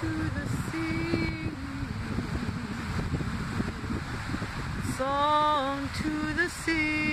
to the sea, song to the sea.